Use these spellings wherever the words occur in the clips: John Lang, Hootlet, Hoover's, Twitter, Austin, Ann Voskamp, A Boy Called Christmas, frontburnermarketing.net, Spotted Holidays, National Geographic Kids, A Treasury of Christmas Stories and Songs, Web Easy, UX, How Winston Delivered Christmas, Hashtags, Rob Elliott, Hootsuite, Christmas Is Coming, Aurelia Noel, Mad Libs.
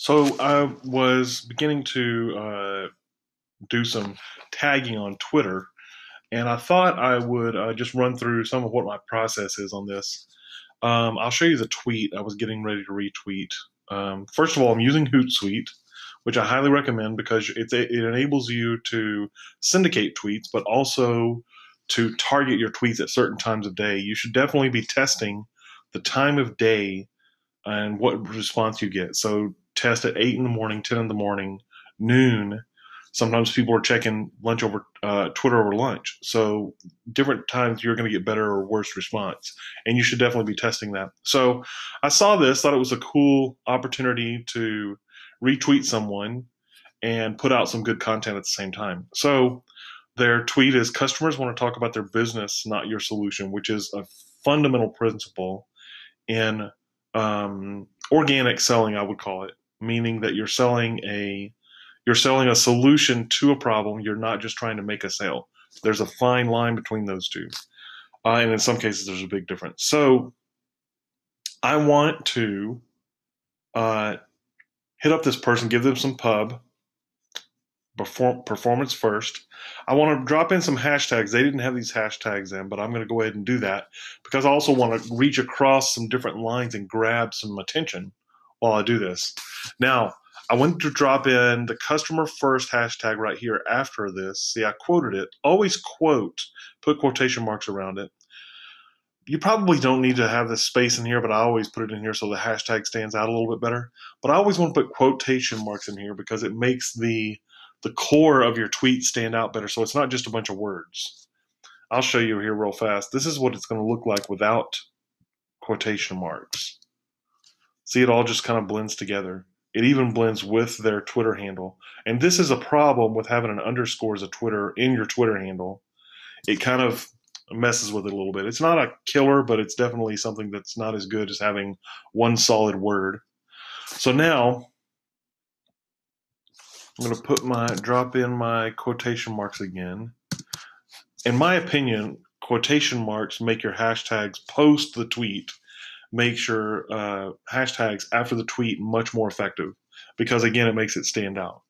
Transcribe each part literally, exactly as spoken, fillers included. So I was beginning to uh, do some tagging on Twitter, and I thought I would uh, just run through some of what my process is on this. Um, I'll show you the tweet I was getting ready to retweet. Um, first of all, I'm using Hootsuite, which I highly recommend because it, it enables you to syndicate tweets, but also to target your tweets at certain times of day. You should definitely be testing the time of day and what response you get. So test at eight in the morning, ten in the morning, noon. Sometimes people are checking lunch over uh, Twitter over lunch. So different times you're going to get better or worse response. And you should definitely be testing that. So I saw this, thought it was a cool opportunity to retweet someone and put out some good content at the same time. So their tweet is, customers want to talk about their business, not your solution, which is a fundamental principle in um, organic selling, I would call it, meaning that you're selling a You're selling a solution to a problem. You're not just trying to make a sale. There's a fine line between those two. Uh, and in some cases, there's a big difference. So I want to uh, hit up this person, give them some pub, perform, performance first. I want to drop in some hashtags. They didn't have these hashtags in, but I'm going to go ahead and do that because I also want to reach across some different lines and grab some attention while I do this. Now, I wanted to drop in the customer first hashtag right here after this. See, I quoted it. Always quote, put quotation marks around it. You probably don't need to have this space in here, but I always put it in here so the hashtag stands out a little bit better. But I always want to put quotation marks in here because it makes the, the core of your tweet stand out better. So it's not just a bunch of words. I'll show you here real fast. This is what it's going to look like without quotation marks. See, it all just kind of blends together. It even blends with their Twitter handle. And this is a problem with having an underscore as a Twitter in your Twitter handle. It kind of messes with it a little bit. It's not a killer, but it's definitely something that's not as good as having one solid word. So now I'm going to put my drop in my quotation marks again. In my opinion, quotation marks make your hashtags post the tweet. Makes your uh, hashtags after the tweet much more effective because, again, it makes it stand out.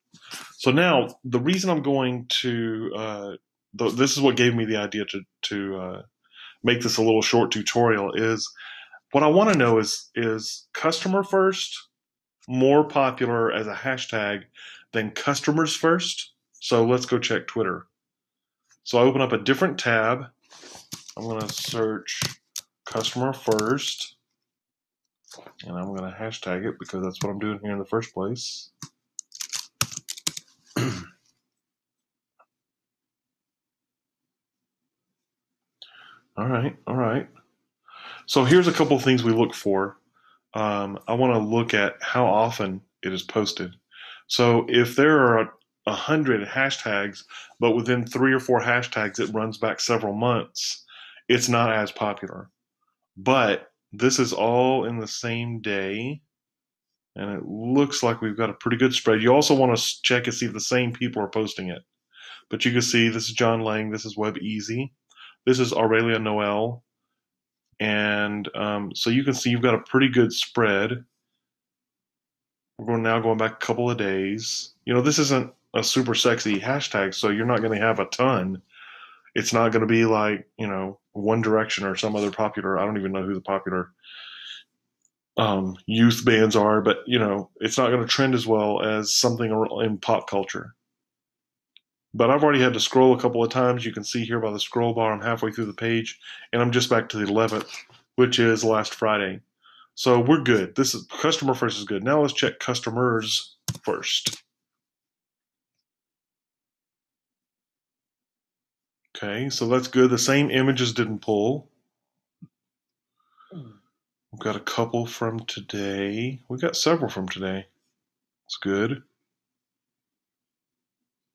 So now the reason I'm going to uh, – th this is what gave me the idea to, to uh, make this a little short tutorial is what I want to know is, is customer first more popular as a hashtag than customers first? So let's go check Twitter. So I open up a different tab. I'm going to search customer first. And I'm going to hashtag it because that's what I'm doing here in the first place. all right, all right. So here's a couple of things we look for. Um, I want to look at how often it is posted. So if there are a hundred hashtags, but within three or four hashtags it runs back several months, it's not as popular. But this is all in the same day, and it looks like we've got a pretty good spread. You also want to check and see if the same people are posting it. But you can see this is John Lang, this is Web Easy, this is Aurelia Noel, and um, so you can see you've got a pretty good spread. We're now going back a couple of days. You know, this isn't a super sexy hashtag, so you're not going to have a ton. It's not going to be like, you know, One Direction or some other popular, I don't even know who the popular um, youth bands are, but, you know, it's not going to trend as well as something in pop culture. But I've already had to scroll a couple of times. You can see here by the scroll bar, I'm halfway through the page, and I'm just back to the eleventh, which is last Friday. So we're good. This is customer first is good. Now let's check customers first. Okay, so that's good. The same images didn't pull. We've got a couple from today. We've got several from today. That's good.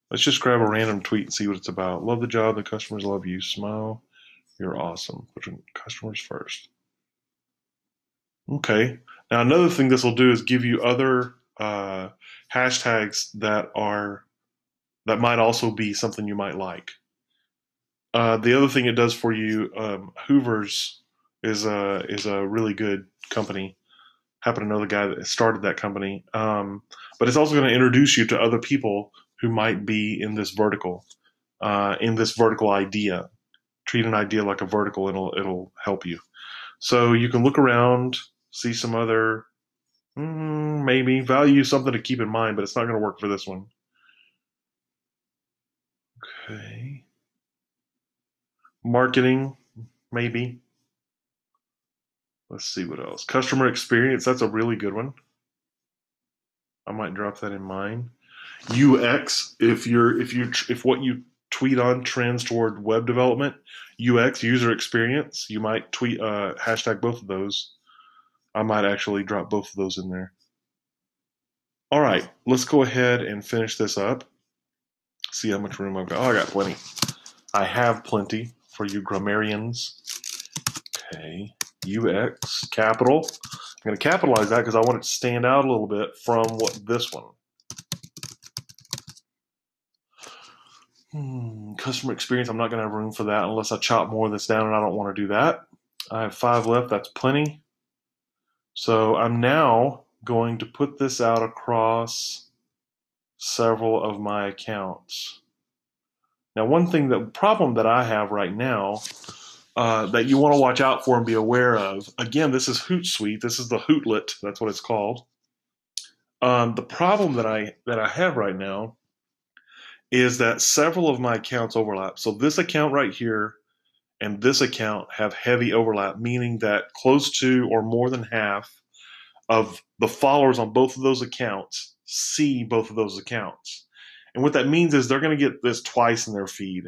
Let's just grab a random tweet and see what it's about. Love the job. The customers love you. Smile. You're awesome. Put your customers first. Okay. Now, another thing this will do is give you other uh, hashtags that are that might also be something you might like. Uh, the other thing it does for you, um, Hoover's is a, is a really good company. happen to know the guy that started that company. Um, but it's also going to introduce you to other people who might be in this vertical, uh, in this vertical idea. Treat an idea like a vertical, and it'll, it'll help you. So you can look around, see some other, mm, maybe value, something to keep in mind, but it's not going to work for this one. Okay. Marketing, maybe. Let's see what else. Customer experience, that's a really good one. I might drop that in mine. U X, if you're if you if what you tweet on trends toward web development, U X, user experience, you might tweet uh, hashtag both of those. I might actually drop both of those in there. All right, let's go ahead and finish this up. See how much room I've got. Oh, I got plenty. I have plenty for you grammarians. Okay, U X, capital. I'm going to capitalize that because I want it to stand out a little bit from what this one. Hmm, customer experience, I'm not going to have room for that unless I chop more of this down, and I don't want to do that. I have five left. That's plenty. So I'm now going to put this out across several of my accounts. Now, one thing, the problem that I have right now uh, that you want to watch out for and be aware of, again, this is Hootsuite. This is the Hootlet. That's what it's called. Um, the problem that I that I have right now is that several of my accounts overlap. So this account right here and this account have heavy overlap, meaning that close to or more than half of the followers on both of those accounts see both of those accounts. And what that means is they're going to get this twice in their feed.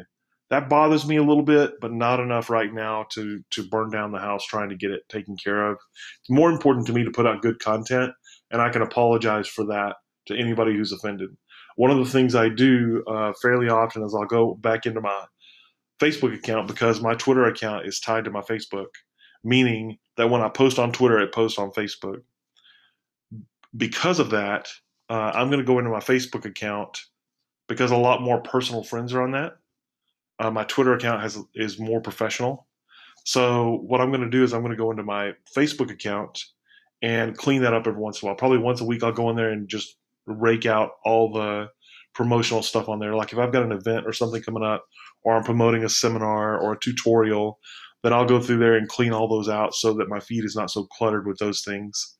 That bothers me a little bit, but not enough right now to, to burn down the house trying to get it taken care of. It's more important to me to put out good content, and I can apologize for that to anybody who's offended. One of the things I do uh, fairly often is I'll go back into my Facebook account because my Twitter account is tied to my Facebook, meaning that when I post on Twitter, it posts on Facebook. Because of that, uh, I'm going to go into my Facebook account because a lot more personal friends are on that. Uh, my Twitter account has is more professional. So what I'm going to do is I'm going to go into my Facebook account and clean that up every once in a while. Probably once a week I'll go in there and just rake out all the promotional stuff on there. Like if I've got an event or something coming up, or I'm promoting a seminar or a tutorial, then I'll go through there and clean all those out so that my feed is not so cluttered with those things.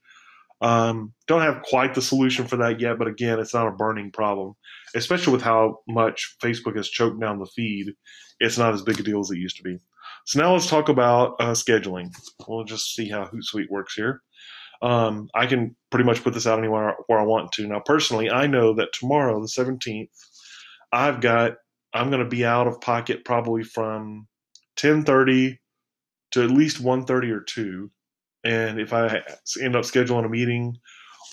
Um, don't have quite the solution for that yet, but again, it's not a burning problem, especially with how much Facebook has choked down the feed. It's not as big a deal as it used to be. So now let's talk about uh, scheduling. We'll just see how Hootsuite works here. Um, I can pretty much put this out anywhere where I want to. Now, personally, I know that tomorrow, the seventeenth, I've got, I'm going to be out of pocket probably from ten thirty to at least one thirty or two. And if I end up scheduling a meeting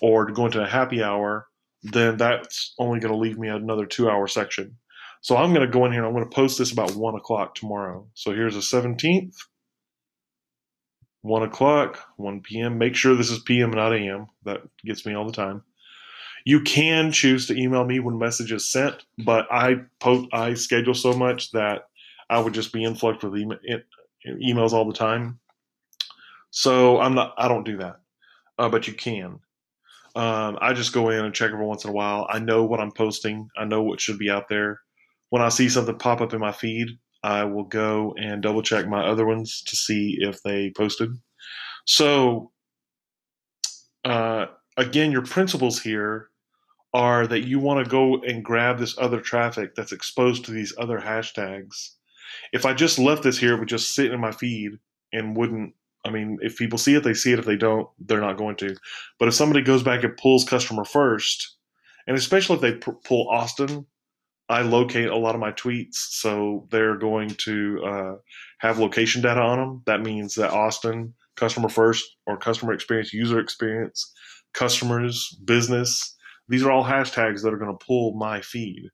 or going to a happy hour, then that's only going to leave me another two hour section. So I'm going to go in here and I'm going to post this about one o'clock tomorrow. So here's the seventeenth. one o'clock, one p m Make sure this is p m, not a m. That gets me all the time. You can choose to email me when message is sent, but I post, I schedule so much that I would just be influxed with email, emails all the time. So I'm not. I don't do that, uh, but you can. Um, I just go in and check every once in a while. I know what I'm posting. I know what should be out there. When I see something pop up in my feed, I will go and double check my other ones to see if they posted. So uh, again, your principles here are that you want to go and grab this other traffic that's exposed to these other hashtags. If I just left this here, it would just sit in my feed and wouldn't, I mean, if people see it, they see it. If they don't, they're not going to. But if somebody goes back and pulls customer first, and especially if they pull Austin, I locate a lot of my tweets, so they're going to uh, have location data on them. That means that Austin, customer first, or customer experience, user experience, customers, business, these are all hashtags that are going to pull my feed.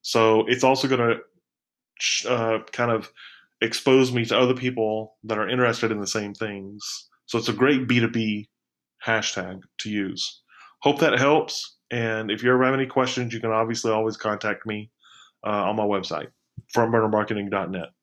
So it's also going to uh, kind of expose me to other people that are interested in the same things. So it's a great B two B hashtag to use. Hope that helps. And if you ever have any questions, you can obviously always contact me uh, on my website, front burner marketing dot net.